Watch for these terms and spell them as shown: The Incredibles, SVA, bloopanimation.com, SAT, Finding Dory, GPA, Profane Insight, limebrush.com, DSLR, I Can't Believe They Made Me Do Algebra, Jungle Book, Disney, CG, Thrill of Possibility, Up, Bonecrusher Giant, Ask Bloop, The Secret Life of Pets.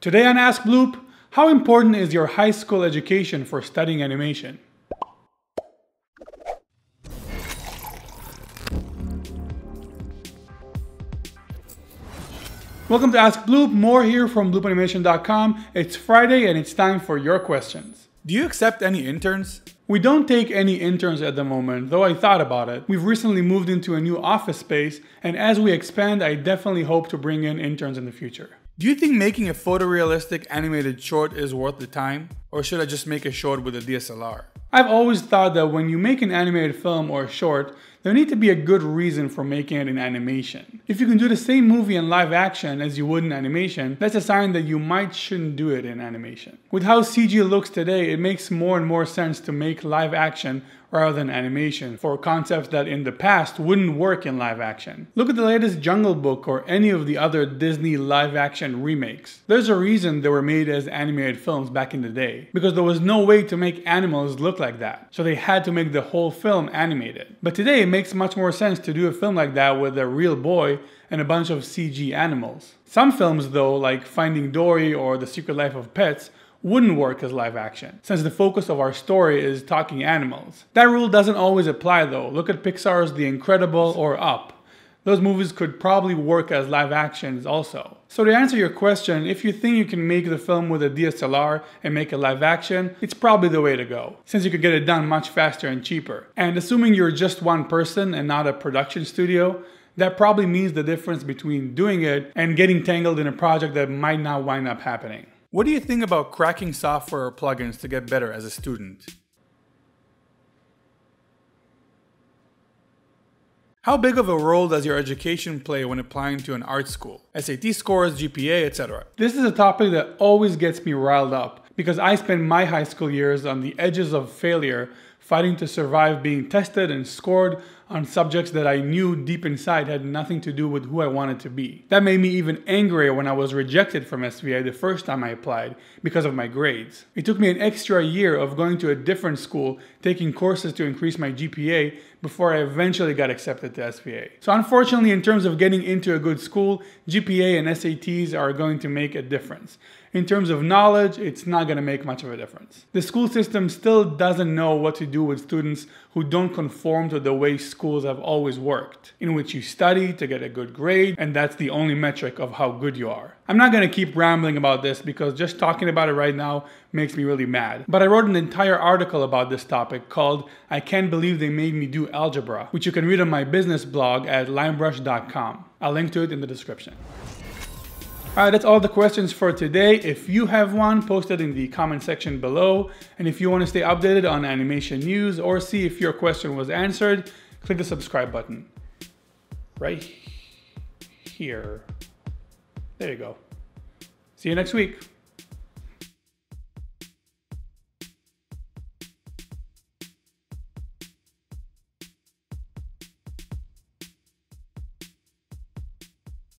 Today on Ask Bloop, how important is your high school education for studying animation? Welcome to Ask Bloop, more here from bloopanimation.com. It's Friday and it's time for your questions. Do you accept any interns? We don't take any interns at the moment, though I thought about it. We've recently moved into a new office space, and as we expand, I definitely hope to bring in interns in the future. Do you think making a photorealistic animated short is worth the time? Or should I just make a short with a DSLR? I've always thought that when you make an animated film or a short, there needs to be a good reason for making it in animation. If you can do the same movie in live action as you would in animation, that's a sign that you might shouldn't do it in animation. With how CG looks today, it makes more and more sense to make live action rather than animation for concepts that in the past wouldn't work in live action. Look at the latest Jungle Book or any of the other Disney live action remakes. There's a reason they were made as animated films back in the day, because there was no way to make animals look like that, so they had to make the whole film animated. But today it makes much more sense to do a film like that with a real boy and a bunch of CG animals. Some films though, like Finding Dory or The Secret Life of Pets, wouldn't work as live action, since the focus of our story is talking animals. That rule doesn't always apply though. Look at Pixar's The Incredibles or Up. Those movies could probably work as live actions also. So to answer your question, if you think you can make the film with a DSLR and make a live action, it's probably the way to go, since you could get it done much faster and cheaper. And assuming you're just one person and not a production studio, that probably means the difference between doing it and getting tangled in a project that might not wind up happening. What do you think about cracking software or plugins to get better as a student? How big of a role does your education play when applying to an art school? SAT scores, GPA, etc. This is a topic that always gets me riled up because I spent my high school years on the edges of failure, fighting to survive being tested and scored on subjects that I knew deep inside had nothing to do with who I wanted to be. That made me even angrier when I was rejected from SVA the first time I applied because of my grades. It took me an extra year of going to a different school, taking courses to increase my GPA before I eventually got accepted to SVA. So unfortunately, in terms of getting into a good school, GPA and SATs are going to make a difference. In terms of knowledge, it's not going to make much of a difference. The school system still doesn't know what to do with students who don't conform to the way schools have always worked, in which you study to get a good grade, and that's the only metric of how good you are. I'm not going to keep rambling about this because just talking about it right now makes me really mad. But I wrote an entire article about this topic called I Can't Believe They Made Me Do Algebra, which you can read on my business blog at limebrush.com. I'll link to it in the description. Alright, that's all the questions for today. If you have one, post it in the comment section below. And if you want to stay updated on animation news or see if your question was answered, click the subscribe button right here. There you go. See you next week.